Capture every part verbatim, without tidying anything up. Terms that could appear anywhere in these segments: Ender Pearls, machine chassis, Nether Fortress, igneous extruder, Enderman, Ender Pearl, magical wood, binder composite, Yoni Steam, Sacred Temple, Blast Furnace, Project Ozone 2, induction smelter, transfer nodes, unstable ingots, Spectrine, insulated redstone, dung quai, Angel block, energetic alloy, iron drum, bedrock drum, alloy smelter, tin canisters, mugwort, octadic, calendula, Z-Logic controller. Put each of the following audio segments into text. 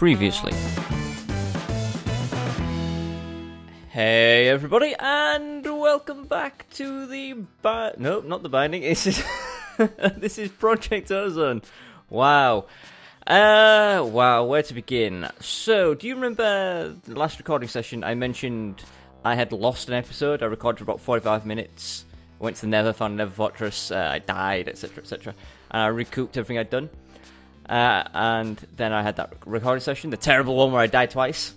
previously. Hey everybody, and welcome back to the bi- Nope, not the binding, this is, this is Project Ozone. Wow. Uh, wow, where to begin? So, do you remember the last recording session I mentioned I had lost an episode? I recorded for about forty-five minutes, went to the Nether, found Nether Fortress, uh, I died, etc, et cetera. And I recouped everything I'd done. Uh, and then I had that recording session, the terrible one where I died twice.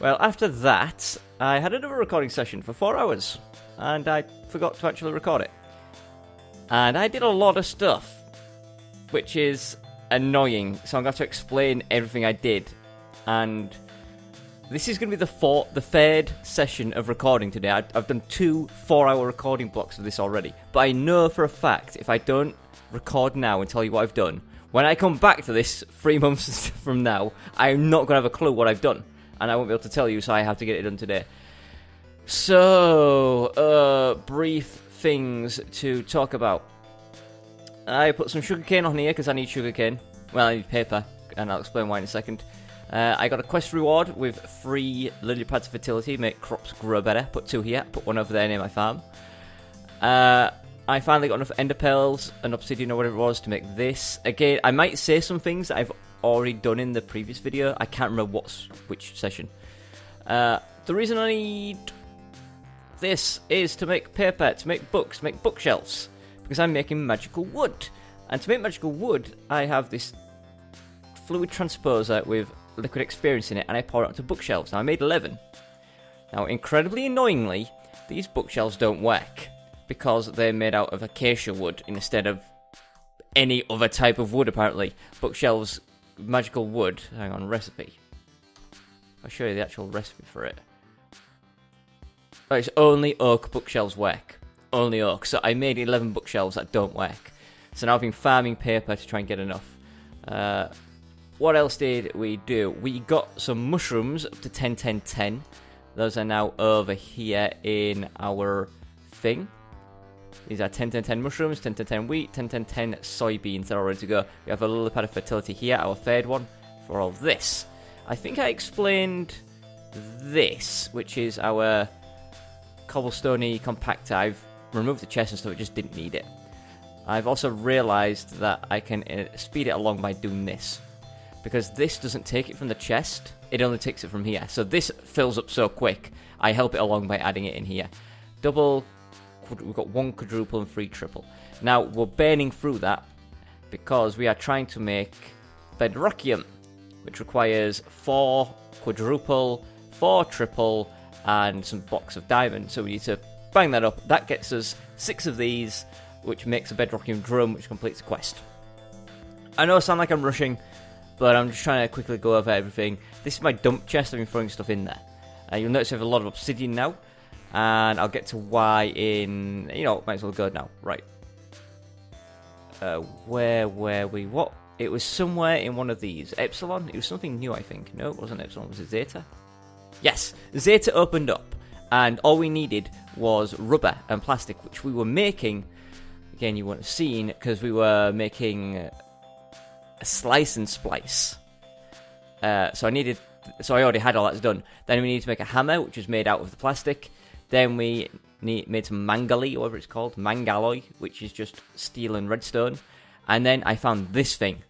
Well, after that, I had another recording session for four hours, and I forgot to actually record it. And I did a lot of stuff, which is annoying, so I'm going to have to explain everything I did. And this is going to be the, four, the third session of recording today. I, I've done two four-hour recording blocks of this already, but I know for a fact, if I don't record now and tell you what I've done, when I come back to this three months from now, I'm not going to have a clue what I've done. And I won't be able to tell you, so I have to get it done today. So, uh, brief things to talk about. I put some sugarcane on here, because I need sugarcane. Well, I need paper, and I'll explain why in a second. Uh, I got a quest reward with three lily pads of fertility, make crops grow better. Put two here, put one over there near my farm. Uh... I finally got enough Ender Pearls and obsidian or whatever it was to make this. Again, I might say some things that I've already done in the previous video. I can't remember what's which session. Uh, the reason I need this is to make paper, to make books, to make bookshelves. Because I'm making magical wood. And to make magical wood, I have this fluid transposer with liquid experience in it. And I pour it onto bookshelves. Now, I made eleven. Now, incredibly annoyingly, these bookshelves don't work, because they're made out of acacia wood instead of any other type of wood, apparently. Bookshelves, magical wood. Hang on, recipe. I'll show you the actual recipe for it. Oh, it's only oak bookshelves work. Only oak. So I made eleven bookshelves that don't work. So now I've been farming paper to try and get enough. Uh, what else did we do? We got some mushrooms up to ten, ten, ten. Those are now over here in our thing. These are ten, ten, ten mushrooms, ten, ten, ten wheat, ten, ten, ten soybeans. They're all ready to go. We have a little pad of fertility here, our third one, for all this. I think I explained this, which is our cobblestone compactor. I've removed the chest and stuff, it just didn't need it. I've also realised that I can uh, speed it along by doing this, because this doesn't take it from the chest, it only takes it from here. So this fills up so quick, I help it along by adding it in here. Double... We've got one quadruple and three triple. Now, we're burning through that because we are trying to make bedrockium, which requires four quadruple, four triple, and some blocks of diamond. So we need to bang that up. That gets us six of these, which makes a bedrockium drum, which completes the quest. I know I sound like I'm rushing, but I'm just trying to quickly go over everything. This is my dump chest. I've been throwing stuff in there. Uh, you'll notice I have a lot of obsidian now. And I'll get to why in... You know, might as well go now. Right. Uh, where were we? What? It was somewhere in one of these. Epsilon? It was something new, I think. No, it wasn't Epsilon. Was it Zeta? Yes! Zeta opened up. And all we needed was rubber and plastic, which we were making... Again, you wouldn't have seen, because we were making... A slice and splice. Uh, so I needed... So I already had all that's done. Then we needed to make a hammer, which was made out of the plastic. Then we need, made some mangalloy, whatever it's called, mangalloy, which is just steel and redstone. And then I found this thing.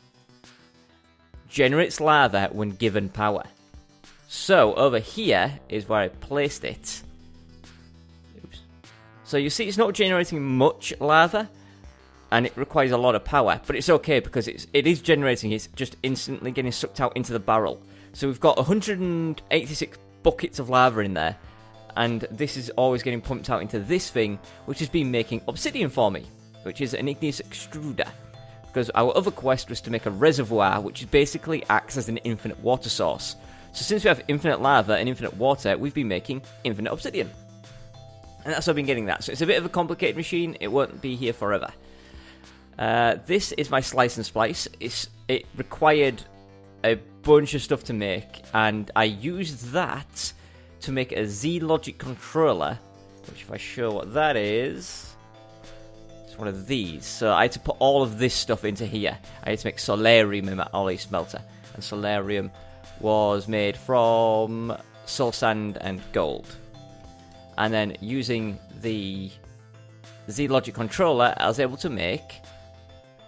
Generates lava when given power. So, over here is where I placed it. Oops. So you see it's not generating much lava, and it requires a lot of power. But it's okay, because it's, it is generating, it's just instantly getting sucked out into the barrel. So we've got one hundred eighty-six buckets of lava in there. And this is always getting pumped out into this thing, which has been making obsidian for me, which is an igneous extruder. Because our other quest was to make a reservoir, which basically acts as an infinite water source. So since we have infinite lava and infinite water, we've been making infinite obsidian. And that's how I've been getting that. So it's a bit of a complicated machine, it won't be here forever. Uh, this is my slice and splice. It's, it required a bunch of stuff to make, and I used that... to make a Z-Logic controller, which if I show what that is, it's one of these. So I had to put all of this stuff into here. I had to make solarium in my alloy smelter, and solarium was made from soul sand and gold. And then using the Z-Logic controller, I was able to make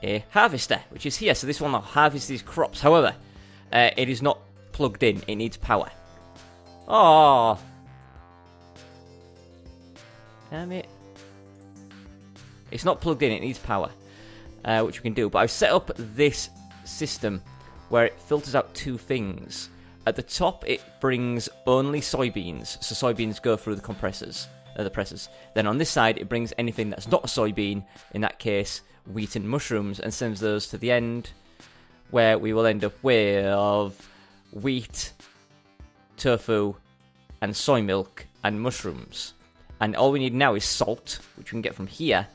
a harvester, which is here. So this one will harvest these crops. However, uh, it is not plugged in. It needs power. Oh, damn it. It's not plugged in. It needs power, uh, which we can do. But I've set up this system where it filters out two things. At the top, it brings only soybeans. So soybeans go through the compressors, uh, the pressers. Then on this side, it brings anything that's not a soybean. In that case, wheat and mushrooms, and sends those to the end, where we will end up with wheat, tofu, and soy milk, and mushrooms. And all we need now is salt, which we can get from here,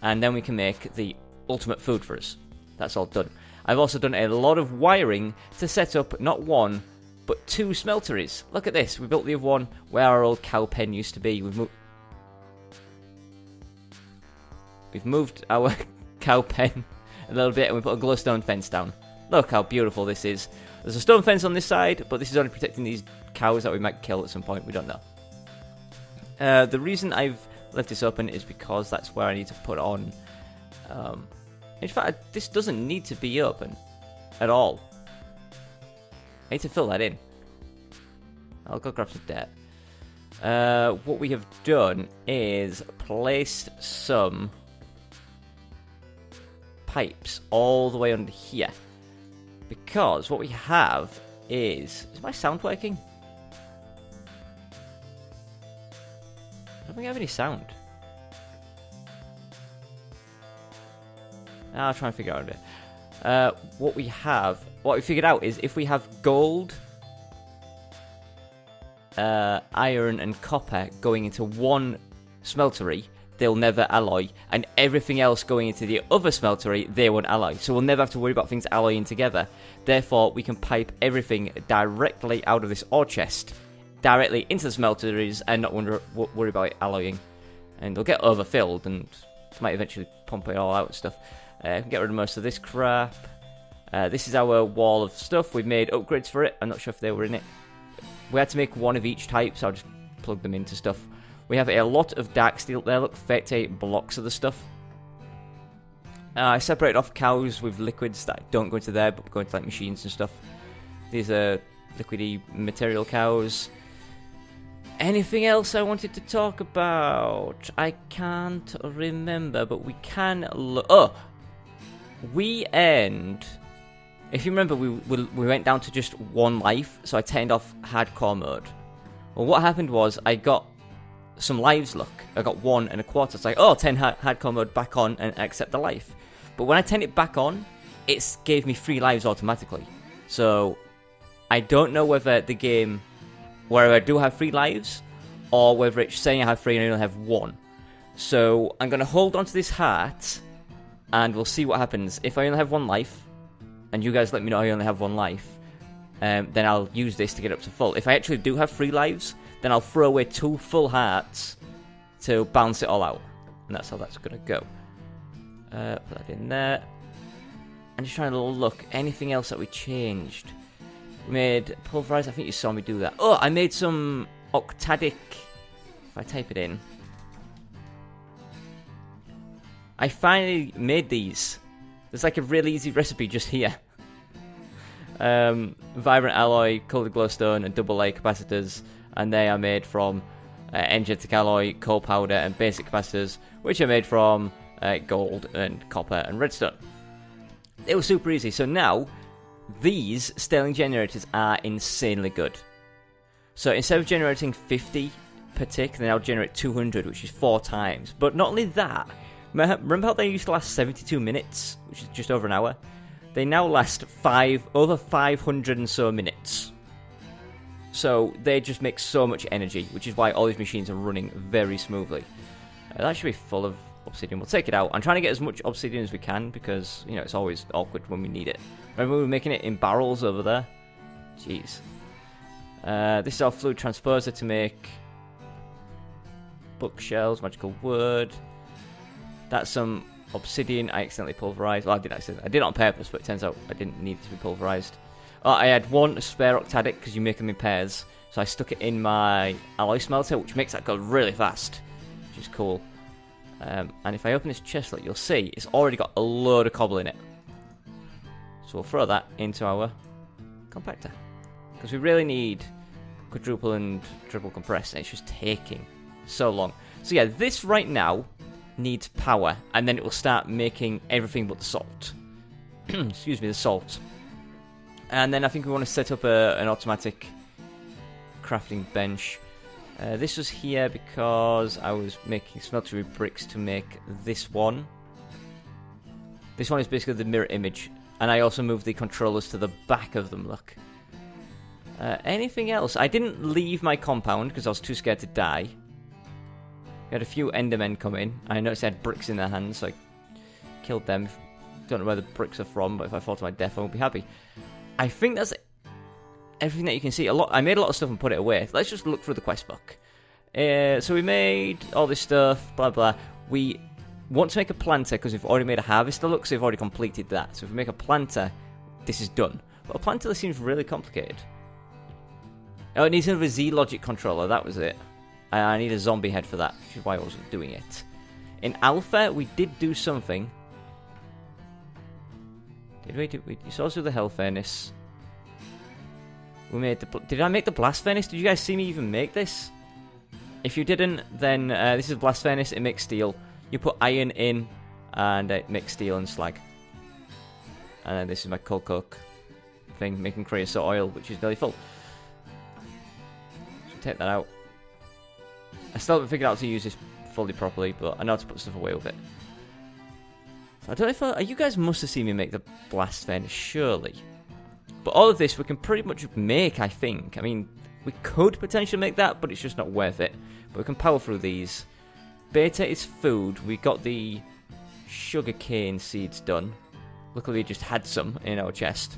and then we can make the ultimate food for us. That's all done. I've also done a lot of wiring to set up not one, but two smelteries. Look at this. We built the other one where our old cow pen used to be. We've, mo We've moved our cow pen a little bit, and we put a glowstone fence down. Look how beautiful this is. There's a stone fence on this side, but this is only protecting these cows that we might kill at some point. We don't know. Uh, the reason I've left this open is because that's where I need to put on... Um, in fact, this doesn't need to be open at all. I need to fill that in. I'll go grab some dirt. Uh, what we have done is placed some pipes all the way under here. Because what we have is... Is my sound working? I don't think I have any sound. I'll try and figure out it. Uh, what we have... What we figured out is if we have gold, uh, iron and copper going into one smeltery, they'll never alloy. And everything else going into the other smeltery, they won't alloy. So we'll never have to worry about things alloying together. Therefore, we can pipe everything directly out of this ore chest directly into the smelteries and not wonder, worry about it alloying. And they'll get overfilled and might eventually pump it all out and stuff. Uh, get rid of most of this crap. Uh, this is our wall of stuff. We've made upgrades for it. I'm not sure if they were in it. We had to make one of each type, so I'll just plug them into stuff. We have a lot of dark steel there. Look, thirty-eight blocks of the stuff. Uh, I separated off cows with liquids that don't go into there, but go into like machines and stuff. These are liquidy material cows. Anything else I wanted to talk about? I can't remember, but we can look. Oh! We end... If you remember, we, we, we went down to just one life, so I turned off hardcore mode. Well, what happened was I got some lives, look. I got one and a quarter. It's like, oh, turn ha hardcore mode back on and accept the life. But when I turned it back on, it gave me three lives automatically. So, I don't know whether the game... where I do have three lives, or whether it's saying I have three and I only have one. So I'm going to hold on to this heart, and we'll see what happens. If I only have one life, and you guys let me know I only have one life, um, then I'll use this to get up to full. If I actually do have three lives, then I'll throw away two full hearts to balance it all out. And that's how that's going to go. Uh, put that in there. I'm just trying to look anything else that we changed. Made pulverized, I think you saw me do that. Oh, I made some octadic. If I type it in, I finally made these. There's like a really easy recipe just here. Um, vibrant alloy, colored glowstone, and double A capacitors, and they are made from uh, energetic alloy, coal powder, and basic capacitors, which are made from uh, gold and copper and redstone. It was super easy. So now, these Sterling generators are insanely good. So instead of generating fifty per tick, they now generate two hundred, which is four times. But not only that, remember how they used to last seventy-two minutes, which is just over an hour? They now last five over five hundred and so minutes. So they just make so much energy, which is why all these machines are running very smoothly. Uh, that should be full of obsidian. We'll take it out. I'm trying to get as much obsidian as we can because, you know, it's always awkward when we need it. Remember we were making it in barrels over there? Jeez. Uh, this is our fluid transposer to make bookshelves, magical wood. That's some obsidian I accidentally pulverized. Well, I did accidentally. I did it on purpose, but it turns out I didn't need it to be pulverized. Oh, I had one spare octadic because you make them in pairs, so I stuck it in my alloy smelter, which makes that go really fast, which is cool. Um, and if I open this chestlet, you'll see it's already got a load of cobble in it. So we'll throw that into our compactor, because we really need quadruple and triple compress, and it's just taking so long. So yeah, this right now needs power, and then it will start making everything but the salt. Excuse me, the salt. And then I think we want to set up a, an automatic crafting bench. Uh, this was here because I was making smeltery bricks to make this one. This one is basically the mirror image, and I also moved the controllers to the back of them, look. Uh, anything else? I didn't leave my compound because I was too scared to die. We had a few endermen come in, and I noticed they had bricks in their hands, so I killed them. Don't know where the bricks are from, but if I fall to my death, I won't be happy. I think that's everything that you can see. A lot. I made a lot of stuff and put it away. Let's just look through the quest book. Uh, so we made all this stuff, blah, blah. We want to make a planter because we've already made a harvester. Look, so we've already completed that. So if we make a planter, this is done. But a planter that seems really complicated. Oh, it needs another Z-Logic controller. That was it. I need a zombie head for that, which is why I wasn't doing it. In alpha, we did do something. Did we? Did we? You saw us do the hell furnace. We made the. Did I make the blast furnace? Did you guys see me even make this? If you didn't, then uh, this is a blast furnace. It makes steel. You put iron in, and it makes steel and slag. And then this is my cold coke thing, making creosote oil, which is nearly full. So take that out. I still haven't figured out how to use this fully properly, but I know how to put stuff away with it. So I don't know if I, you guys must have seen me make the blast furnace, surely. But all of this we can pretty much make, I think. I mean, we could potentially make that, but it's just not worth it. But we can power through these. Beta is food. We got the sugarcane seeds done. Luckily, we just had some in our chest.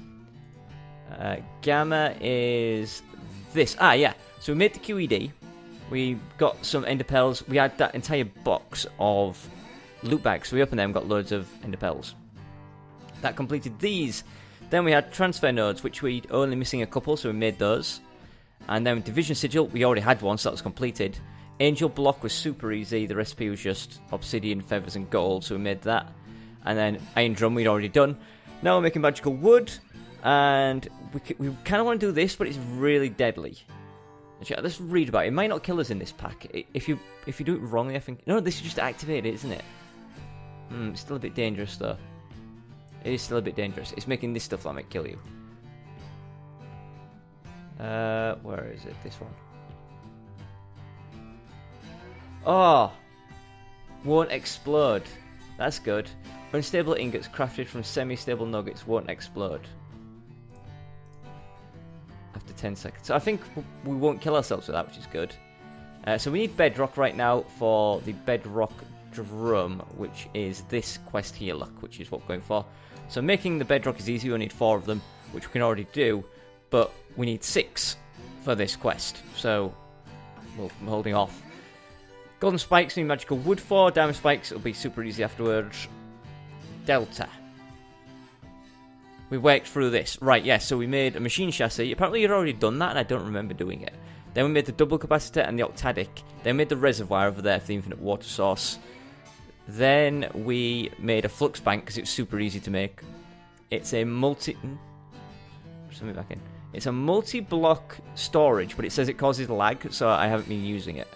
Uh, gamma is this. Ah, yeah. So we made the Q E D. We got some Ender Pearls. We had that entire box of loot bags. So we opened them and got loads of Ender Pearls. That completed these. Then we had transfer nodes, which we were only missing a couple, so we made those. And then division sigil, we already had one, so that was completed. Angel block was super easy. The recipe was just obsidian, feathers, and gold, so we made that. And then iron drum we'd already done. Now we're making magical wood. And we, we kind of want to do this, but it's really deadly. Let's read about it. It might not kill us in this pack. If you if you do it wrongly, I think... No, this is just activated, isn't it? Hmm, it's still a bit dangerous, though. It is still a bit dangerous. It's making this stuff that might kill you. Uh, where is it? This one. Oh! Won't explode. That's good. Unstable ingots crafted from semi-stable nuggets won't explode. After ten seconds. So I think we won't kill ourselves with that, which is good. Uh, so we need bedrock right now for the bedrock drum, which is this quest here, look, which is what we're going for. So making the bedrock is easy. We need four of them, which we can already do, but we need six for this quest. So we're holding off. Golden spikes, we need magical wood for. Diamond spikes, it'll be super easy afterwards. Delta. We worked through this. Right, yes, yeah, so we made a machine chassis. Apparently you'd already done that, and I don't remember doing it. Then we made the double capacitor and the octadic. Then we made the reservoir over there for the infinite water source. Then we made a flux bank, because it was super easy to make. It's a multi... Send me back in. It's a multi-block storage, but it says it causes lag, so I haven't been using it.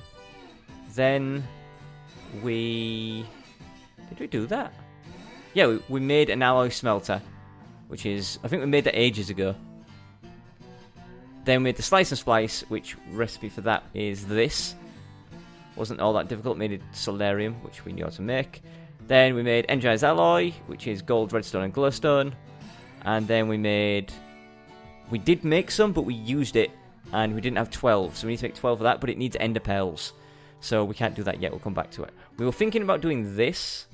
Then we... Did we do that? Yeah, we, we made an alloy smelter. Which is, I think we made that ages ago. Then we made the slice and splice, which recipe for that is this. Wasn't all that difficult. Made it solarium, which we knew how to make. Then we made energized alloy, which is gold, redstone, and glowstone. And then we made, we did make some, but we used it, and we didn't have twelve, so we need to make twelve of that. But it needs ender pearls, so we can't do that yet. We'll come back to it. We were thinking about doing this,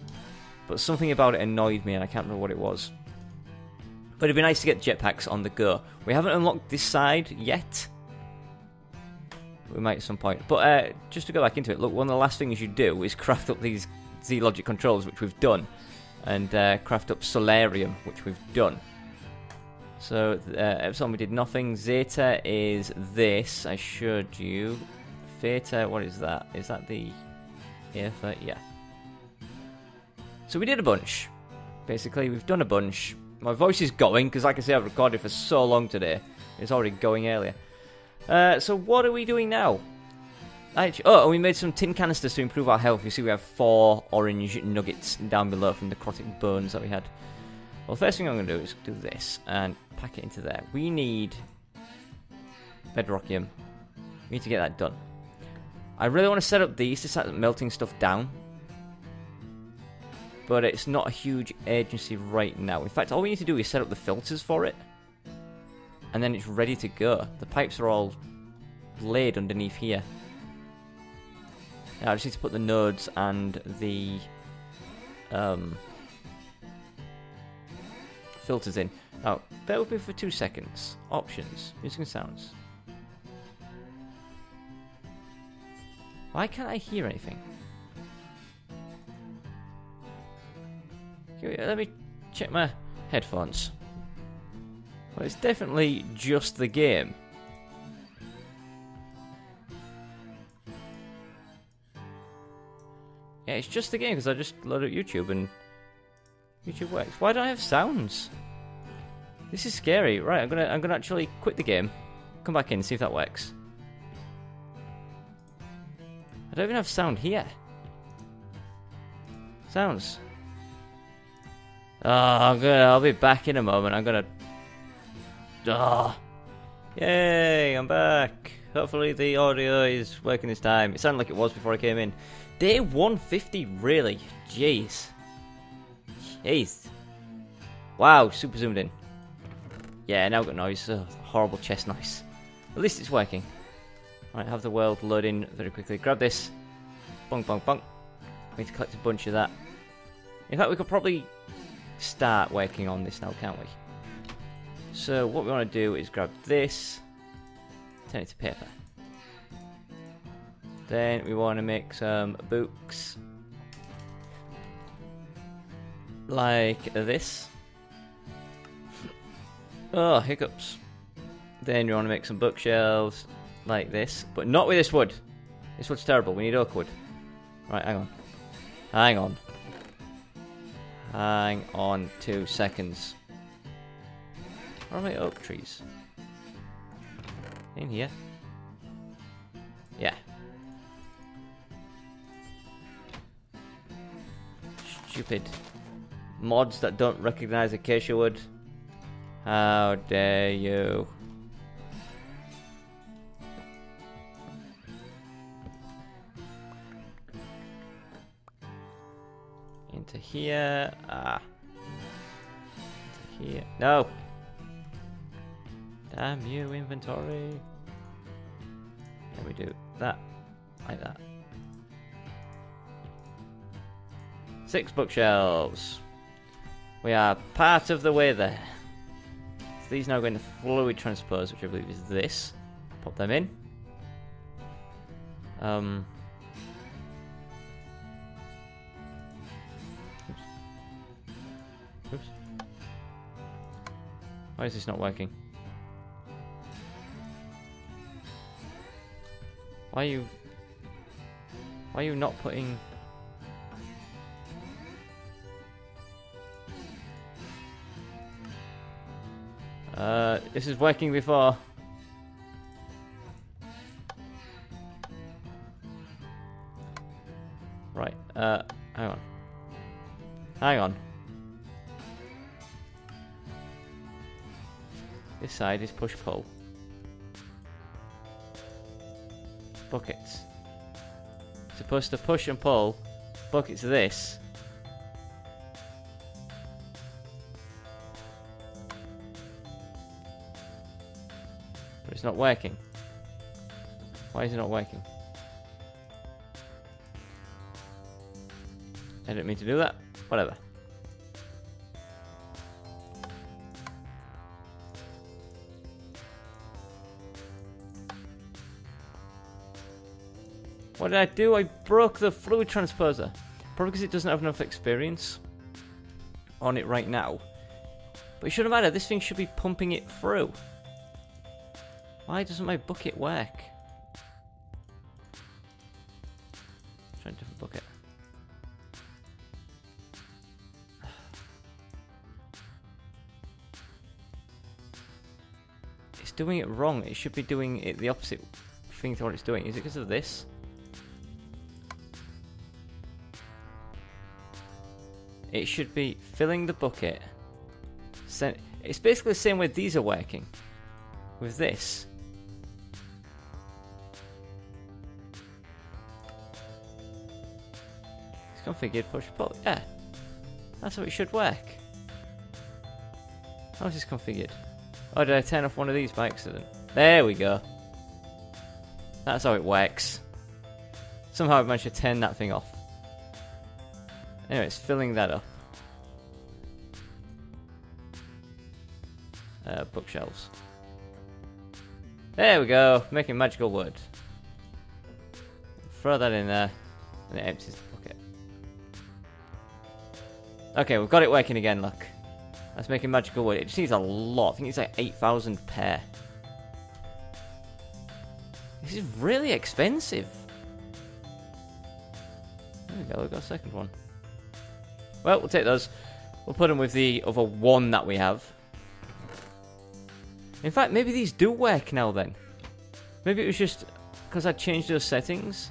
but something about it annoyed me, and I can't remember what it was. But it'd be nice to get jetpacks on the go. We haven't unlocked this side yet. We might at some point. But uh, just to go back into it, look, one of the last things you do is craft up these Z-Logic controllers, which we've done. And uh, craft up solarium, which we've done. So uh, Epsilon, we did nothing. Zeta is this. I showed you. Theta, what is that? Is that the alpha? Yeah. So we did a bunch. Basically, we've done a bunch. My voice is going, because like I say, I've recorded for so long today. It's already going earlier. Uh, so what are we doing now? Actually, oh, and we made some tin canisters to improve our health. You see we have four orange nuggets down below from necrotic bones that we had. Well, first thing I'm going to do is do this and pack it into there. We need bedrockium. We need to get that done. I really want to set up these to start melting stuff down, but it's not a huge urgency right now. In fact, all we need to do is set up the filters for it, and then it's ready to go. The pipes are all laid underneath here. Now I just need to put the nodes and the um, filters in. Now, bear with me for two seconds. Options, music and sounds. Why can't I hear anything? Let me check my headphones. Well, it's definitely just the game. Yeah, it's just the game because I just loaded up YouTube and YouTube works. Why don't I have sounds? This is scary. Right, I'm gonna I'm gonna actually quit the game, come back in, see if that works. I don't even have sound here. Sounds. Oh, I'm gonna, I'll be back in a moment. I'm gonna. Oh. Yay, I'm back. Hopefully the audio is working this time. It sounded like it was before I came in. Day one fifty, really? Jeez. Jeez. Wow, super zoomed in. Yeah, now I've got noise. Oh, horrible chest noise. At least it's working. Alright, have the world load in very quickly. Grab this. Bonk, bonk, bonk. We need to collect a bunch of that. In fact, we could probably start working on this now, can't we? So what we want to do is grab this, turn it to paper. Then we want to make some books like this. Oh, hiccups. Then you want to make some bookshelves like this, but not with this wood. This wood's terrible. We need oak wood. Right, hang on. Hang on. Hang on two seconds. Where are my oak trees? In here. Yeah. Stupid mods that don't recognize acacia wood. How dare you? Into here. Ah. Into here. No! Damn you, inventory. Then we do that. Like that. Six bookshelves. We are part of the way there. So these now go in the fluid transposer, which I believe is this. Pop them in. Um. Oops. Why is this not working? Why are you... Why are you not putting... Uh, this is working before. Right, uh, hang on. Hang on. This side is push-pull. Buckets. Supposed to push and pull. Buckets of this. But it's not working. Why is it not working? I didn't mean to do that. Whatever. What did I do? I broke the fluid transposer. Probably because it doesn't have enough experience on it right now. But it shouldn't matter, this thing should be pumping it through. Why doesn't my bucket work? Try a different bucket. It's doing it wrong. It should be doing it the opposite thing to what it's doing. Is it because of this? It should be filling the bucket. It's basically the same way these are working. With this. It's configured push pull. Yeah. That's how it should work. How is this configured? Oh, did I turn off one of these by accident? There we go. That's how it works. Somehow I managed to turn that thing off. Anyway, it's filling that up. Uh, bookshelves. There we go, making magical wood. Throw that in there, and it empties the bucket. Okay, we've got it working again, look. That's making magical wood. It just needs a lot. I think it's like eight thousand pair. This is really expensive. There we go, we've got a second one. Well, we'll take those. We'll put them with the other one that we have. In fact, maybe these do work now then. Maybe it was just because I changed those settings.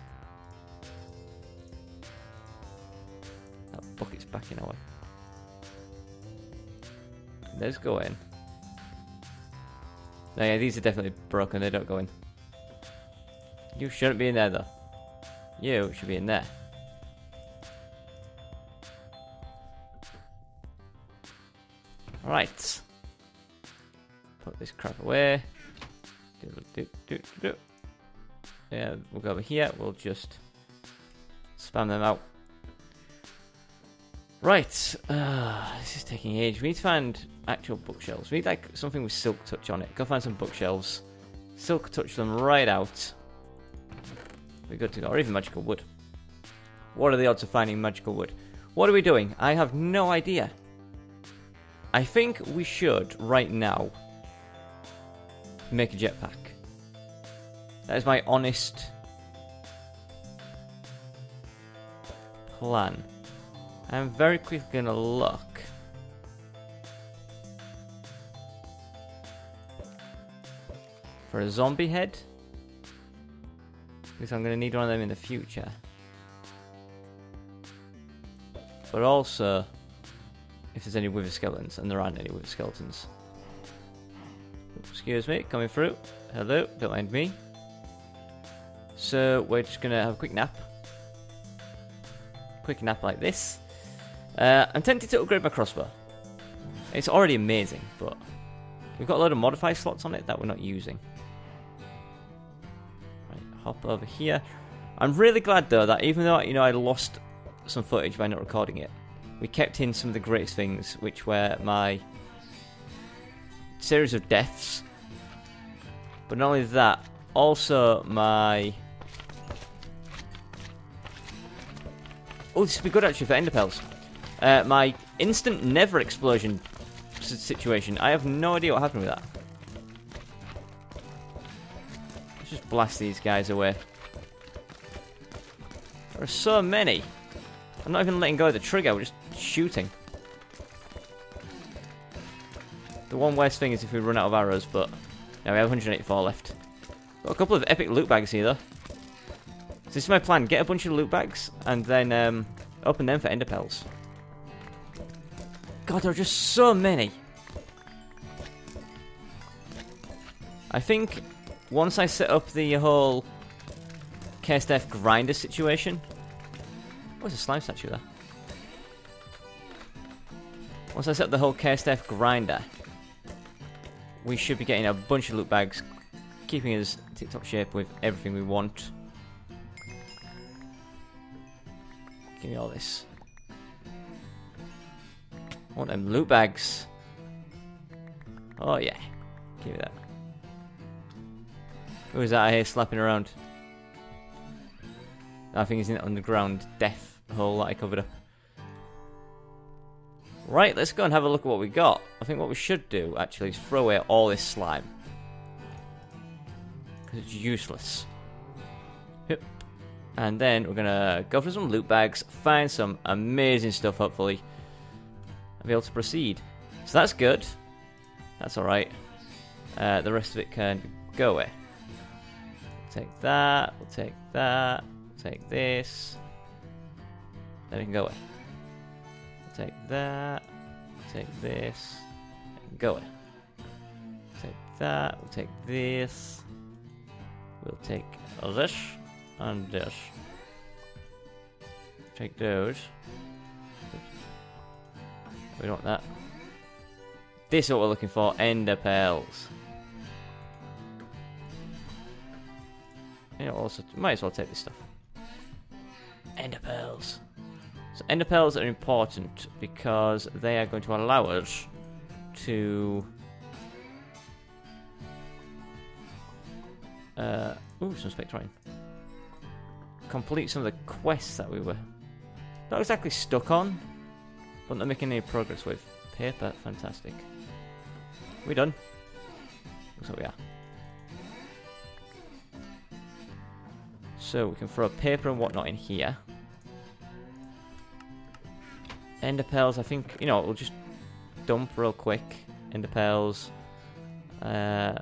That bucket's back in our way. Let's go in. No, yeah, these are definitely broken. They don't go in. You shouldn't be in there though. You should be in there. Alright. Put this crap away. Do, do, do, do, do. Yeah, we'll go over here. We'll just spam them out. Right. Uh, this is taking age. We need to find actual bookshelves. We need like something with silk touch on it. Go find some bookshelves. Silk touch them right out. We're good to go. Or even magical wood. What are the odds of finding magical wood? What are we doing? I have no idea. I think we should right now make a jetpack. That is my honest plan. I'm very quickly gonna look. For a zombie head. Because I'm gonna need one of them in the future. But also, if there's any wither skeletons, and there aren't any wither skeletons. Excuse me, coming through. Hello, don't mind me. So we're just gonna have a quick nap. Quick nap like this. Uh, I'm tempted to upgrade my crossbow. It's already amazing, but we've got a load of modify slots on it that we're not using. Right, hop over here. I'm really glad though that even though you know I lost some footage by not recording it, we kept in some of the greatest things, which were my series of deaths, but not only that, also my... Oh, this would be good actually for Ender Pearls. Uh, my instant never explosion situation. I have no idea what happened with that. Let's just blast these guys away. There are so many. I'm not even letting go of the trigger, we're just shooting. The one worst thing is if we run out of arrows, but now we have one hundred eighty-four left. Got a couple of epic loot bags here though. So this is my plan, get a bunch of loot bags and then um, open them for Ender Pearls. God, there are just so many. I think once I set up the whole K S F grinder situation... Oh, there's a slime statue there. Once I set up the whole K S F grinder... we should be getting a bunch of loot bags, keeping us TikTok shape with everything we want. Give me all this. I want them loot bags. Oh yeah, give me that. Who is that I hear slapping around? I think he's in that underground death hole that I covered up. Right, let's go and have a look at what we got. I think what we should do, actually, is throw away all this slime. Because it's useless. Yep. And then we're going to go for some loot bags, find some amazing stuff, hopefully, and be able to proceed. So that's good. That's alright. Uh, the rest of it can go away. Take that, we'll take that, we'll take this. Then it can go away. Take that, take this, and go away. Take that, we'll take this, we'll take this, and this. Take those. Oops. We don't want that. This is what we're looking for, Ender Pearls. You know, also, might as well take this stuff. Ender Pearls. So Ender Pearls are important because they are going to allow us to... Uh, ooh, some spectrine. Complete some of the quests that we were not exactly stuck on, but not making any progress with. Paper, fantastic. We done. Looks like we are. So we can throw paper and whatnot in here. Ender Pearls, I think, you know, we'll just dump real quick. Ender Pearls. Uh,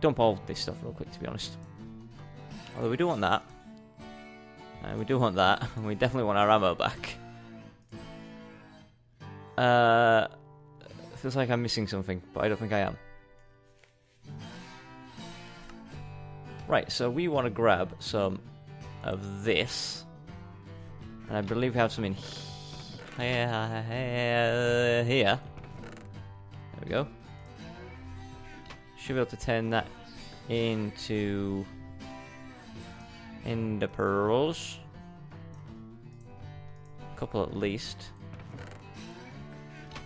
dump all this stuff real quick, to be honest. Although we do want that. And we do want that. And we definitely want our ammo back. Uh, feels like I'm missing something, but I don't think I am. Right, so we want to grab some of this. And I believe we have some in here. Here, there we go. Should be able to turn that into Ender Pearls. A couple at least.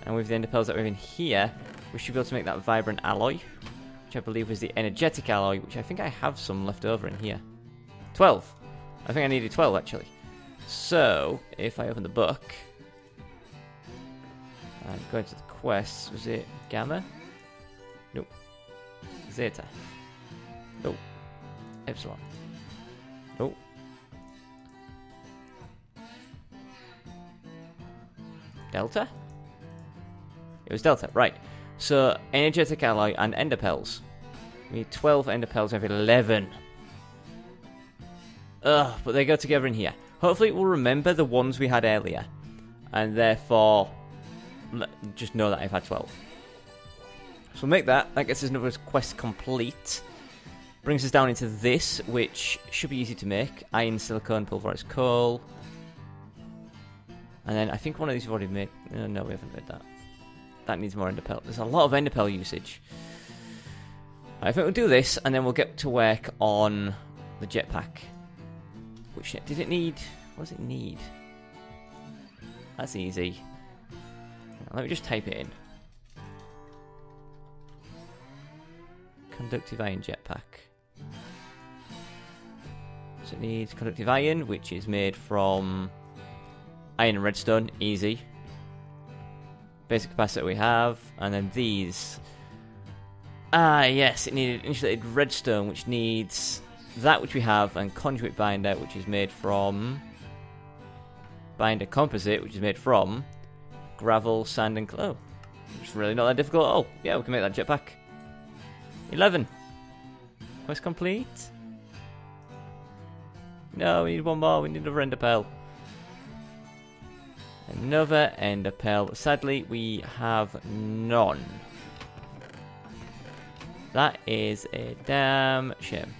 And with the Ender Pearls that we have in here, we should be able to make that vibrant alloy, which I believe was the energetic alloy, which I think I have some left over in here. twelve! I think I needed twelve actually. So, if I open the book. And going to the quest, was it Gamma? Nope. Zeta. Nope. Epsilon. Nope. Delta? It was Delta, right. So, energetic alloy and Ender Pearls. We need twelve Ender Pearls every eleven. Ugh, but they go together in here. Hopefully we'll remember the ones we had earlier. And therefore... just know that I've had twelve. So we'll make that. That gets us another quest complete. Brings us down into this, which should be easy to make. Iron, silicone, pulverized coal. And then I think one of these we've already made. Oh, no, we haven't made that. That needs more Ender Pearl. There's a lot of Ender Pearl usage. Right, I think we'll do this, and then we'll get to work on the jetpack. Which, did it need? What does it need? That's easy. Let me just type it in. Conductive iron jetpack. So it needs conductive iron, which is made from iron and redstone. Easy. Basic capacitor we have. And then these. Ah, yes. It needed insulated redstone, which needs that which we have. And conduit binder, which is made from... binder composite, which is made from... gravel, sand, and glow. It's really not that difficult at all. Yeah, we can make that jetpack. eleven. Quest complete. No, we need one more. We need another Ender Pearl. Another Ender Pearl. Sadly, we have none. That is a damn shame.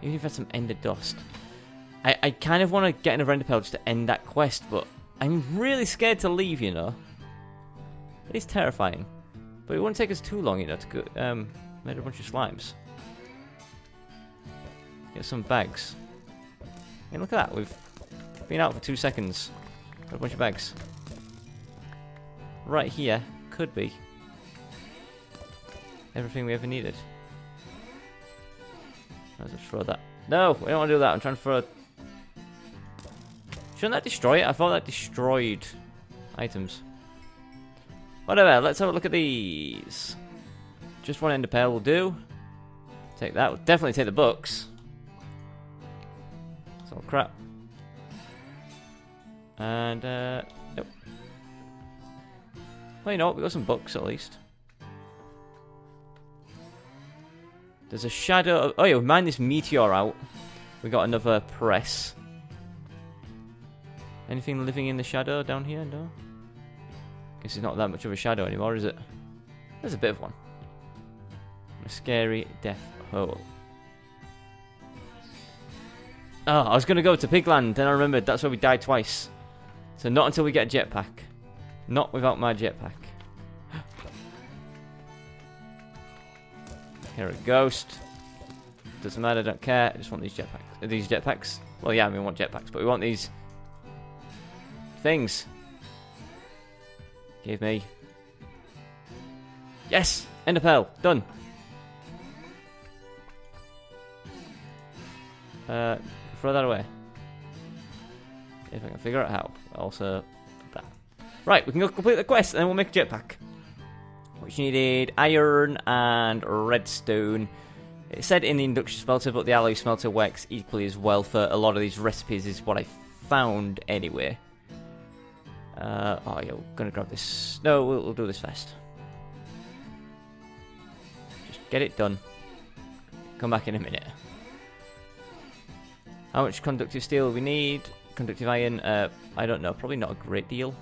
Even if I had some Ender Dust. I, I kind of want to get another Ender Pearl just to end that quest, but I'm really scared to leave, you know. It is terrifying. But it won't take us too long, you know, to go, um, make a bunch of slimes. Get some bags. And look at that, we've been out for two seconds. Got a bunch of bags. Right here, could be everything we ever needed. Let's just throw that. No, we don't want to do that, I'm trying to throw... shouldn't that destroy it? I thought that destroyed items. Whatever, let's have a look at these. Just one ender pearl will do. Take that, we'll definitely take the books. It's all crap. And, uh, nope. Well, you know what, we got some books at least. There's a shadow of... Oh yeah, we mined this meteor out. We got another press. Anything living in the shadow down here? No? Guess it's not that much of a shadow anymore, is it? There's a bit of one. A scary death hole. Oh, I was going to go to Pigland, then I remembered that's where we died twice. So not until we get a jetpack. Not without my jetpack. Here a ghost. Doesn't matter, don't care. I just want these jetpacks. These jetpacks? Well, yeah, we want jetpacks, but we want these things. Give me. Yes! Ender pearl. Done. Uh, throw that away. If I can figure out how. Also, that. Right, we can go complete the quest and then we'll make a jetpack. Which needed iron and redstone. It said in the induction smelter, but the alloy smelter works equally as well for a lot of these recipes, is what I found anyway. Uh, oh, yeah, we're gonna grab this. No, we'll, we'll do this first. Just get it done. Come back in a minute. How much conductive steel we need? Conductive iron? Uh, I don't know. Probably not a great deal.